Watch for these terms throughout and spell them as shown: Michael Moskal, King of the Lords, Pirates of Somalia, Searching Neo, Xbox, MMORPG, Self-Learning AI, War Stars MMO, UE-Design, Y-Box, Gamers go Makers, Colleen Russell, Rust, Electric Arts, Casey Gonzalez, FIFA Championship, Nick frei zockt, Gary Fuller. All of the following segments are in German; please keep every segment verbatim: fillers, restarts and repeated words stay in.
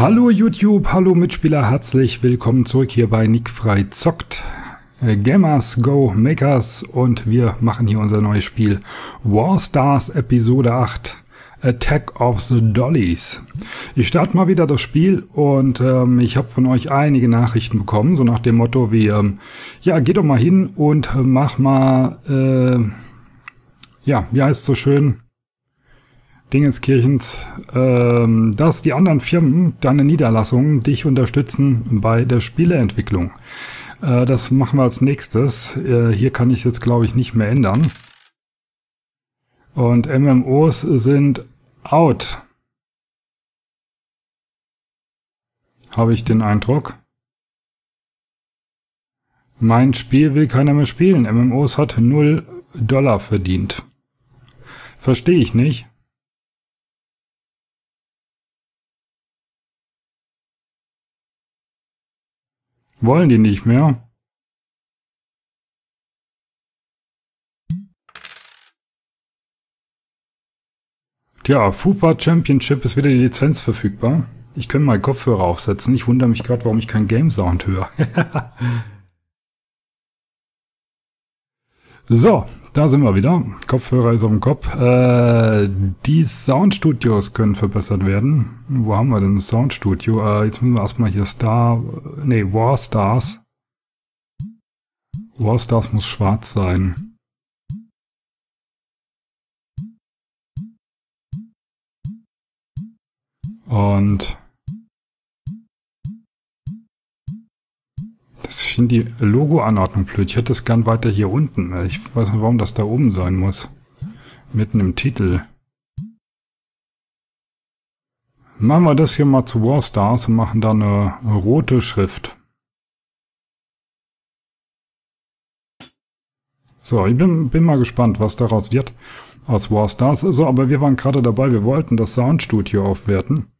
Hallo YouTube, hallo Mitspieler, herzlich willkommen zurück hier bei Nick frei zockt, Gamers go Makers, und wir machen hier unser neues Spiel War Stars Episode acht Attack of the Dollies. Ich starte mal wieder das Spiel und ähm, ich habe von euch einige Nachrichten bekommen, so nach dem Motto wie, ähm, ja, geh doch mal hin und mach mal, äh, ja, wie heißt es so schön? Dingenskirchens, ähm, dass die anderen Firmen, deine Niederlassungen, dich unterstützen bei der Spieleentwicklung. Äh, das machen wir als nächstes. Äh, hier kann ich jetzt, glaube ich, nicht mehr ändern. Und M M Os sind out. Habe ich den Eindruck. Mein Spiel will keiner mehr spielen. M M Os hat null Dollar verdient. Verstehe ich nicht. Wollen die nicht mehr? Tja, FIFA Championship ist wieder die Lizenz verfügbar. Ich könnte mal Kopfhörer aufsetzen. Ich wundere mich gerade, warum ich keinen Game Sound höre. So, da sind wir wieder. Kopfhörer ist auf dem Kopf. Äh, die Soundstudios können verbessert werden. Wo haben wir denn ein Soundstudio? Äh, jetzt müssen wir erstmal hier Star... Ne, War Stars. War Stars muss schwarz sein. Und... Ich finde die Logo-Anordnung blöd. Ich hätte es gern weiter hier unten. Ich weiß nicht, warum das da oben sein muss. Mitten im Titel. Machen wir das hier mal zu War Stars und machen da eine rote Schrift. So, ich bin, bin mal gespannt, was daraus wird aus War Stars. So, aber wir waren gerade dabei. Wir wollten das Soundstudio aufwerten.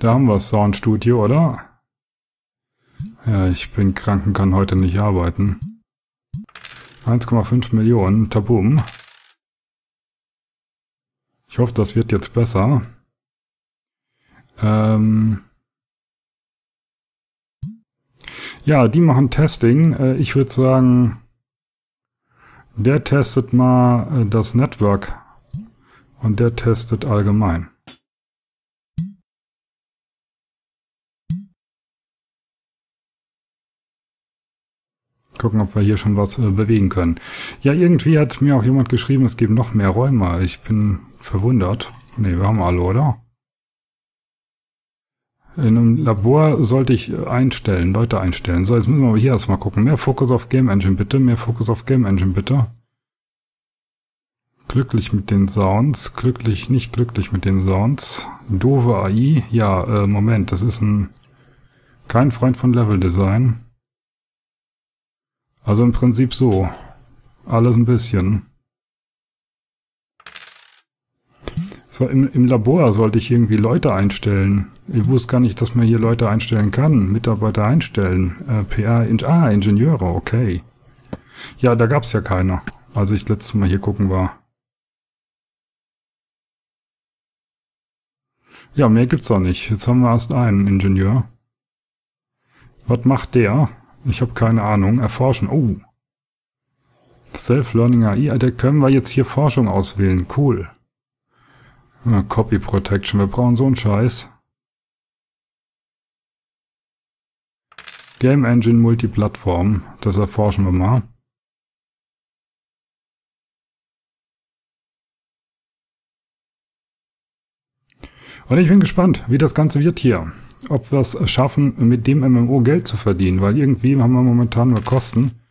Da haben wir das Soundstudio, oder? Ja, ich bin krank und kann heute nicht arbeiten. eins Komma fünf Millionen, Tabum. Ich hoffe, das wird jetzt besser. Ähm ja, die machen Testing. Ich würde sagen, der testet mal das Network und der testet allgemein. Gucken, ob wir hier schon was äh, bewegen können. Ja, irgendwie hat mir auch jemand geschrieben, es gibt noch mehr Räume. Ich bin verwundert. Ne, wir haben alle, oder? In einem Labor sollte ich einstellen, Leute einstellen. So, jetzt müssen wir aber hier erstmal gucken. Mehr Fokus auf Game Engine, bitte. Mehr Fokus auf Game Engine, bitte. Glücklich mit den Sounds. Glücklich, nicht glücklich mit den Sounds. Doofe A I. Ja, äh, Moment, das ist ein... Kein Freund von Level Design. Also im Prinzip so. Alles ein bisschen. So, im, im Labor sollte ich irgendwie Leute einstellen. Ich wusste gar nicht, dass man hier Leute einstellen kann. Mitarbeiter einstellen. Äh, P R, in ah, Ingenieure, okay. Ja, da gab's ja keine, als ich das letzte Mal hier gucken war. Ja, mehr gibt's doch nicht. Jetzt haben wir erst einen Ingenieur. Was macht der? Ich habe keine Ahnung. Erforschen. Oh. Self-Learning A I. Alter, können wir jetzt hier Forschung auswählen. Cool. Ja, Copy Protection. Wir brauchen so einen Scheiß. Game Engine Multiplattform. Das erforschen wir mal. Und ich bin gespannt, wie das Ganze wird hier. Ob wir es schaffen, mit dem M M O Geld zu verdienen, weil irgendwie haben wir momentan nur Kosten.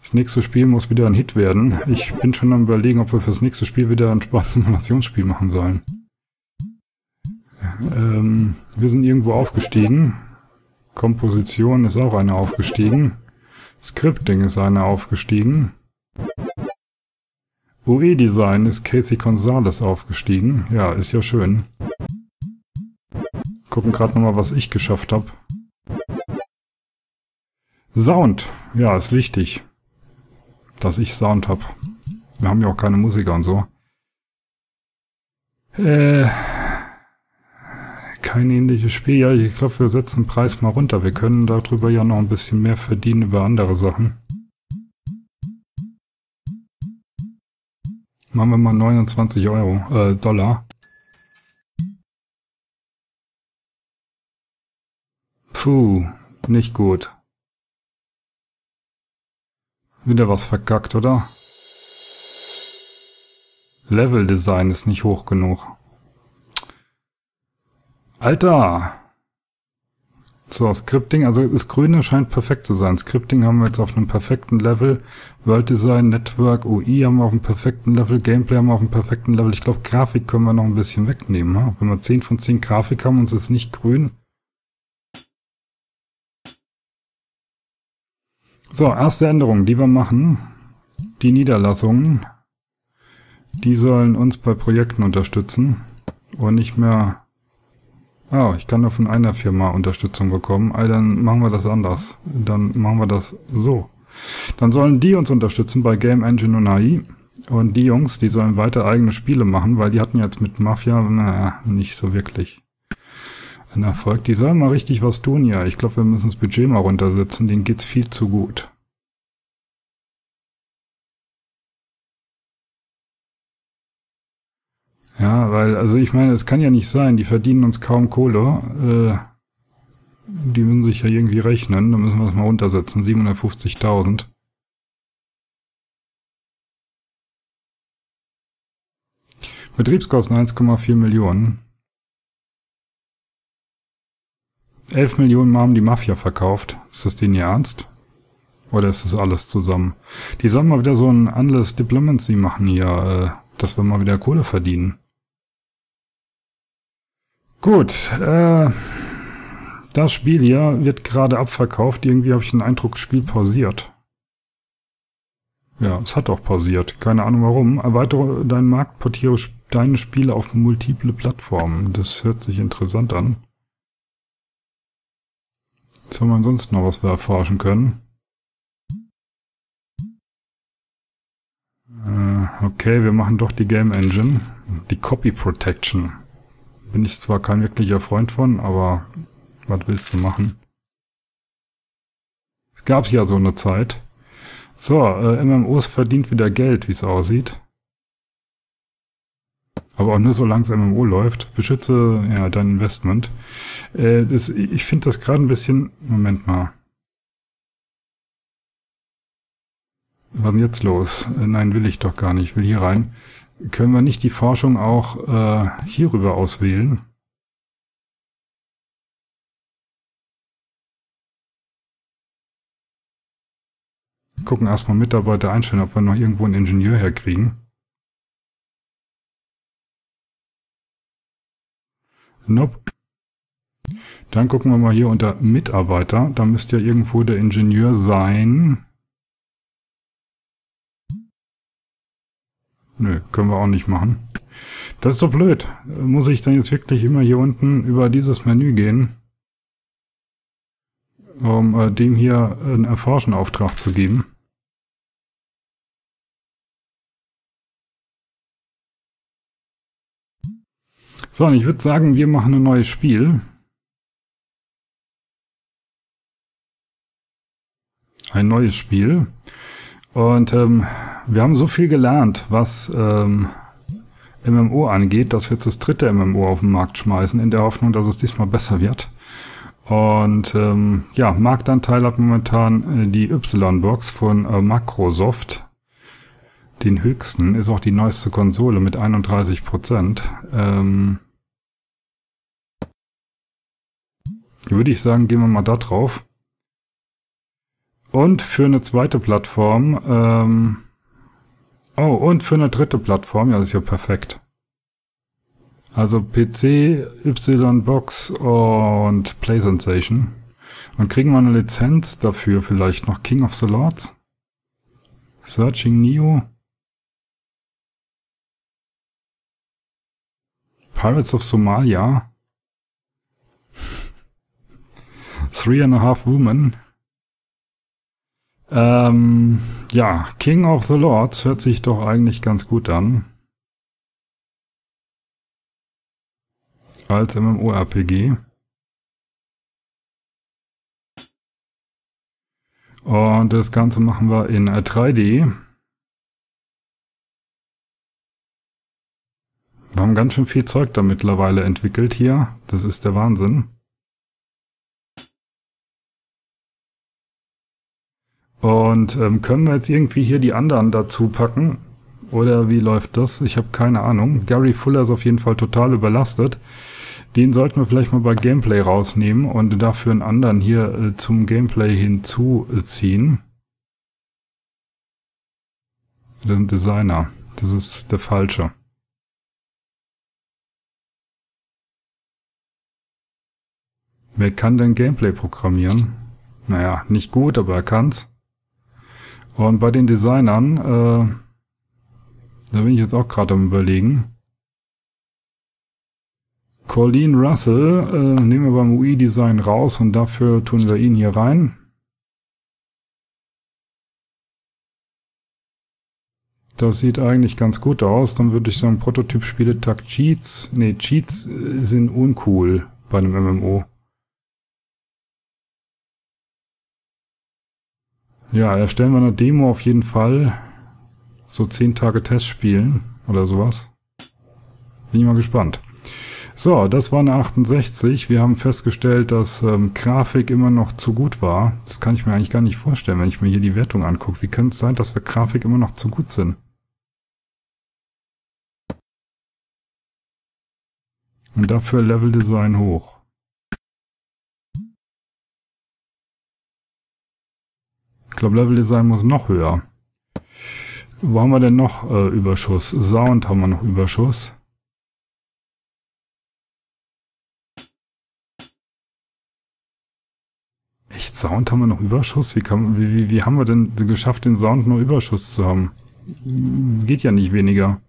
Das nächste Spiel muss wieder ein Hit werden. Ich bin schon am Überlegen, ob wir fürs nächste Spiel wieder ein Sportsimulationsspiel machen sollen. Ähm, wir sind irgendwo aufgestiegen. Komposition ist auch eine aufgestiegen. Scripting ist eine aufgestiegen. U E-Design ist Casey Gonzalez aufgestiegen. Ja, ist ja schön. Gucken gerade nochmal, was ich geschafft habe. Sound. Ja, ist wichtig, dass ich Sound habe. Wir haben ja auch keine Musiker und so. Äh, kein ähnliches Spiel. Ja, ich glaube, wir setzen den Preis mal runter. Wir können darüber ja noch ein bisschen mehr verdienen über andere Sachen. Machen wir mal neunundzwanzig Euro, äh, Dollar. Puh, nicht gut. Wieder was verkackt, oder? Level-Design ist nicht hoch genug. Alter! So, Scripting, also das Grüne scheint perfekt zu sein. Scripting haben wir jetzt auf einem perfekten Level. World Design, Network, U I haben wir auf einem perfekten Level. Gameplay haben wir auf einem perfekten Level. Ich glaube, Grafik können wir noch ein bisschen wegnehmen. Ne? Wenn wir zehn von zehn Grafik haben und es ist nicht grün. So, erste Änderung, die wir machen. Die Niederlassungen. Die sollen uns bei Projekten unterstützen. Und nicht mehr... Ah, oh, ich kann nur von einer Firma Unterstützung bekommen. Also dann machen wir das anders. Dann machen wir das so. Dann sollen die uns unterstützen bei Game Engine und A I. Und die Jungs, die sollen weiter eigene Spiele machen, weil die hatten jetzt mit Mafia, naja, nicht so wirklich einen Erfolg. Die sollen mal richtig was tun, ja. Ich glaube, wir müssen das Budget mal runtersetzen. Denen geht's viel zu gut. Ja, weil, also ich meine, es kann ja nicht sein, die verdienen uns kaum Kohle. Äh, die müssen sich ja irgendwie rechnen, da müssen wir es mal runtersetzen. siebenhundertfünfzigtausend. Betriebskosten eins Komma vier Millionen. elf Millionen Mal haben die Mafia verkauft. Ist das denen ihr Ernst? Oder ist das alles zusammen? Die sollen mal wieder so ein Endless Diplomacy machen hier, äh, dass wir mal wieder Kohle verdienen. Gut, äh, das Spiel hier wird gerade abverkauft. Irgendwie habe ich den Eindruck, das Spiel pausiert. Ja, es hat auch pausiert. Keine Ahnung warum. Erweitere deinen Markt, portiere deine Spiele auf multiple Plattformen. Das hört sich interessant an. Jetzt haben wir ansonsten noch was wir erforschen können. Okay, wir machen doch die Game Engine. Die Copy Protection. Bin ich zwar kein wirklicher Freund von, aber was willst du machen? Es gab ja so eine Zeit. So, äh, M M Os verdient wieder Geld, wie es aussieht. Aber auch nur solange es M M O läuft. Beschütze ja dein Investment. Äh, das, ich finde das gerade ein bisschen... Moment mal. Was ist denn jetzt los? Nein, will ich doch gar nicht. Ich will hier rein. Können wir nicht die Forschung auch äh, hierüber auswählen? Gucken erstmal Mitarbeiter einstellen, ob wir noch irgendwo einen Ingenieur herkriegen. Nope. Dann gucken wir mal hier unter Mitarbeiter. Da müsste ja irgendwo der Ingenieur sein. Nö, können wir auch nicht machen. Das ist so blöd. Muss ich dann jetzt wirklich immer hier unten über dieses Menü gehen, um äh, dem hier einen Erforschen-Auftrag zu geben? So, und ich würde sagen, wir machen ein neues Spiel. Ein neues Spiel. Und ähm, wir haben so viel gelernt, was ähm, M M O angeht, dass wir jetzt das dritte M M O auf den Markt schmeißen, in der Hoffnung, dass es diesmal besser wird. Und ähm, ja, Marktanteil hat momentan äh, die Y-Box von äh, Microsoft. Den höchsten ist auch die neueste Konsole mit einunddreißig Prozent. Ähm, würde ich sagen, gehen wir mal da drauf. Und für eine zweite Plattform, ähm, oh, und für eine dritte Plattform, ja, das ist ja perfekt. Also P C, Y-Box und PlayStation. Und kriegen wir eine Lizenz dafür vielleicht noch? King of the Lords? Searching Neo? Pirates of Somalia? Three and a half Women? Ähm, ja, King of the Lords hört sich doch eigentlich ganz gut an. als MMORPG. Und das Ganze machen wir in drei D. Wir haben ganz schön viel Zeug da mittlerweile entwickelt hier. Das ist der Wahnsinn. Und ähm, können wir jetzt irgendwie hier die anderen dazu packen? Oder wie läuft das? Ich habe keine Ahnung. Gary Fuller ist auf jeden Fall total überlastet. Den sollten wir vielleicht mal bei Gameplay rausnehmen und dafür einen anderen hier äh, zum Gameplay hinzuziehen. Das ist ein Designer. Das ist der falsche. Wer kann denn Gameplay programmieren? Naja, nicht gut, aber er kann's. Und bei den Designern, äh, da bin ich jetzt auch gerade am Überlegen. Colleen Russell äh, nehmen wir beim U E-Design raus und dafür tun wir ihn hier rein. Das sieht eigentlich ganz gut aus. Dann würde ich sagen, Prototyp-Spiele-Tag Cheats. Ne, Cheats sind uncool bei einem M M O. Ja, erstellen wir eine Demo auf jeden Fall. So zehn Tage Test spielen oder sowas. Bin ich mal gespannt. So, das war eine achtundsechzig. Wir haben festgestellt, dass ähm, Grafik immer noch zu gut war. Das kann ich mir eigentlich gar nicht vorstellen, wenn ich mir hier die Wertung angucke. Wie könnte es sein, dass wir Grafik immer noch zu gut sind? Und dafür Level Design hoch. Ich glaube, Level Design muss noch höher. Wo haben wir denn noch äh, Überschuss? Sound haben wir noch Überschuss. Echt, Sound haben wir noch Überschuss? Wie, kann, wie, wie, wie haben wir denn geschafft, den Sound nur Überschuss zu haben? Geht ja nicht weniger.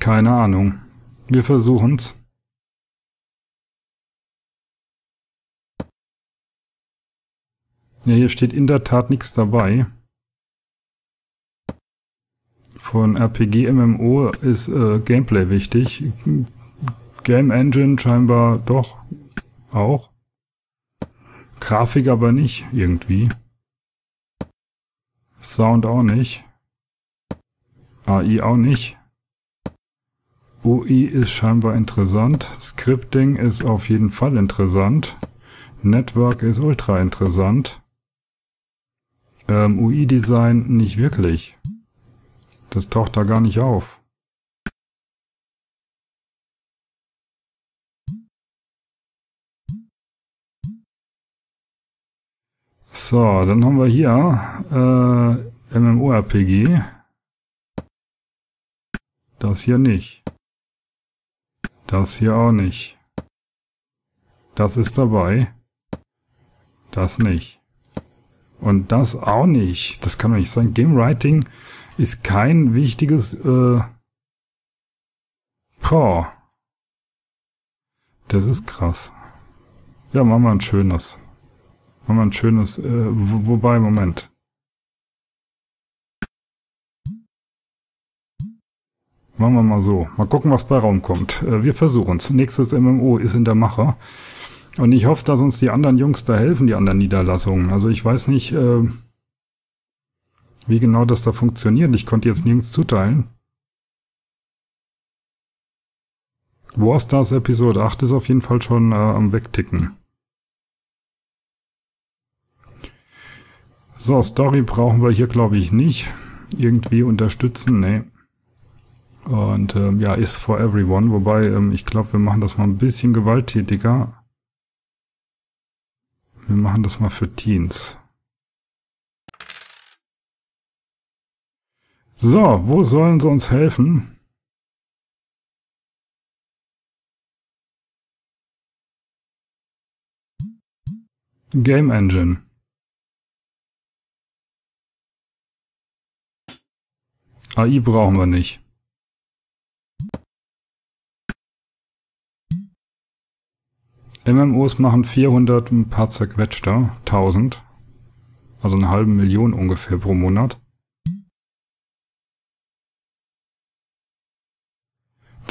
Keine Ahnung. Wir versuchen's. Ja, hier steht in der Tat nichts dabei. Von R P G M M O ist äh, Gameplay wichtig. Game Engine scheinbar doch auch. Grafik aber nicht irgendwie. Sound auch nicht. A I auch nicht. U I ist scheinbar interessant. Scripting ist auf jeden Fall interessant. Network ist ultra interessant. Ähm, U I-Design nicht wirklich. Das taucht da gar nicht auf. So, dann haben wir hier äh, MMORPG. Das hier nicht. Das hier auch nicht. Das ist dabei. Das nicht. Und das auch nicht. Das kann doch nicht sein. Game Writing ist kein wichtiges... Äh Boah. Das ist krass. Ja, machen wir ein schönes. Machen wir ein schönes... Äh, wo, wobei, Moment. Machen wir mal so. Mal gucken, was bei Raum kommt. Äh, wir versuchen es. Nächstes M M O ist in der Mache. Und ich hoffe, dass uns die anderen Jungs da helfen, die anderen Niederlassungen. Also ich weiß nicht, äh, wie genau das da funktioniert. Ich konnte jetzt nirgends zuteilen. War Stars Episode acht ist auf jeden Fall schon äh, am Wegticken. So, Story brauchen wir hier, glaube ich, nicht. Irgendwie unterstützen, nee. Und ähm, ja, ist for everyone. Wobei, ähm, ich glaube, wir machen das mal ein bisschen gewalttätiger. Wir machen das mal für Teens. So, wo sollen sie uns helfen? Game Engine. A I brauchen wir nicht. M M Os machen vierhundert, ein paar zerquetschter, tausend. Also eine halbe Million ungefähr pro Monat.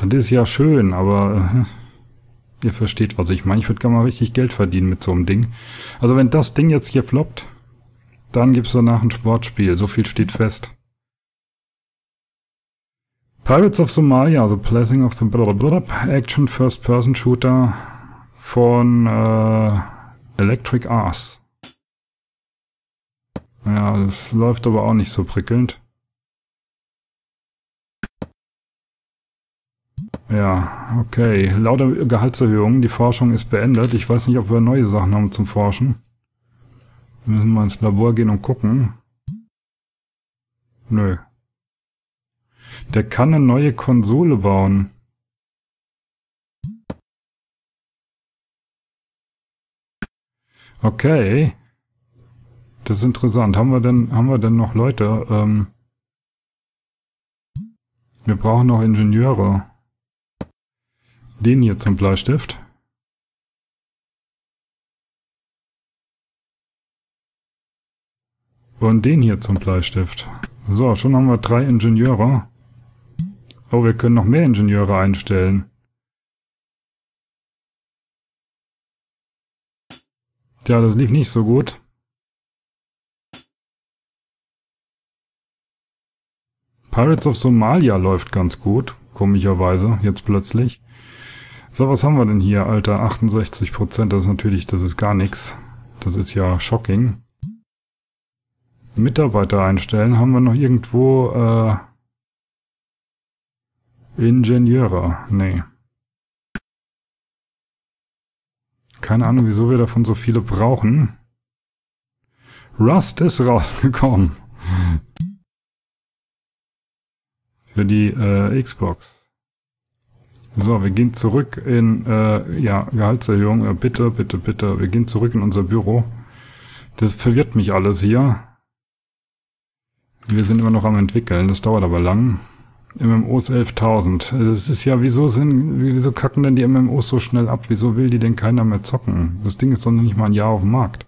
Das ist ja schön, aber äh, ihr versteht, was ich meine. Ich würde gerne mal richtig Geld verdienen mit so einem Ding. Also wenn das Ding jetzt hier floppt, dann gibt es danach ein Sportspiel. So viel steht fest. Pirates of Somalia, also Blessing of the Action First-Person-Shooter von äh, Electric Arts. Ja, das läuft aber auch nicht so prickelnd. Ja, okay. Lauter Gehaltserhöhungen. Die Forschung ist beendet. Ich weiß nicht, ob wir neue Sachen haben zum Forschen. Wir müssen mal ins Labor gehen und gucken. Nö. Der kann eine neue Konsole bauen. Okay. Das ist interessant. Haben wir denn, haben wir denn noch Leute? Ähm, wir brauchen noch Ingenieure. Den hier zum Bleistift. Und den hier zum Bleistift. So, schon haben wir drei Ingenieure. Oh, wir können noch mehr Ingenieure einstellen. Tja, das lief nicht so gut. Pirates of Somalia läuft ganz gut, komischerweise, jetzt plötzlich. So, was haben wir denn hier, Alter? achtundsechzig Prozent, das ist natürlich, das ist gar nichts. Das ist ja shocking. Mitarbeiter einstellen, haben wir noch irgendwo äh, Ingenieure? Nee. Keine Ahnung, wieso wir davon so viele brauchen. Rust ist rausgekommen. Für die äh, Xbox. So, wir gehen zurück in, äh, ja, Gehaltserhöhung. Äh, bitte, bitte, bitte. Wir gehen zurück in unser Büro. Das verwirrt mich alles hier. Wir sind immer noch am entwickeln. Das dauert aber lang. M M Os elftausend. Das ist ja, wieso sind, wieso kacken denn die M M Os so schnell ab? Wieso will die denn keiner mehr zocken? Das Ding ist doch noch nicht mal ein Jahr auf dem Markt.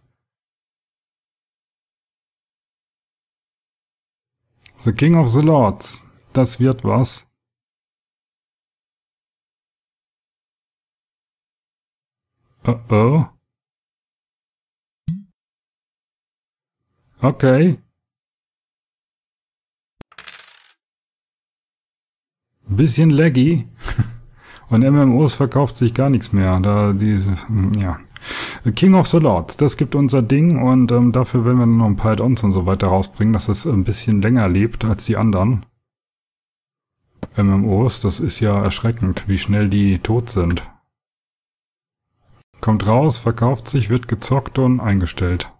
The King of the Lords. Das wird was. Oh oh. Okay. Bisschen laggy. Und M M Os verkauft sich gar nichts mehr. Da diese, ja. King of the Lords, das gibt unser Ding und ähm, dafür werden wir noch ein paar Add-ons und so weiter rausbringen, dass es ein bisschen länger lebt als die anderen M M Os. Das ist ja erschreckend, wie schnell die tot sind. Kommt raus, verkauft sich, wird gezockt und eingestellt.